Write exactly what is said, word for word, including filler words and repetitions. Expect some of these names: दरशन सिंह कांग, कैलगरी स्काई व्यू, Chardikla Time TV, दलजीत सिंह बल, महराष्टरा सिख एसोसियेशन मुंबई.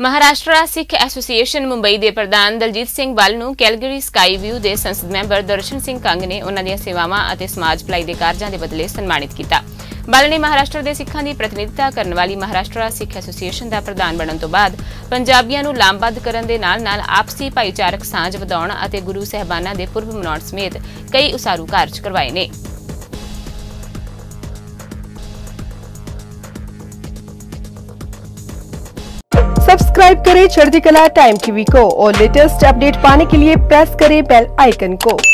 महराष्टरा सिख एसोसियेशन मुंबई के प्रधान दलजीत सिंह बल को कैलगरी स्काई व्यू के संसद मैंबर दरशन सिंह कांग ने उन्होंने सेवावां और समाज भलाई के कार्यों के बदले सम्मानित किया। बल ने महाराष्ट्र के सिखों की प्रतिनिधिता करने वाली महराष्टरा सिख एसोसिएशन का प्रधान बनने तो बाद पंजाबियों को लामबद्ध करने के नाल नाल आपसी भाईचारक सांझ वधाउण अते गुरु साहबाना के पुरब मनाउण समेत कई उसारू कार्य करवाए ने। सब्सक्राइब करें चढ़दीकला टाइम टीवी को और लेटेस्ट अपडेट पाने के लिए प्रेस करें बेल आइकन को।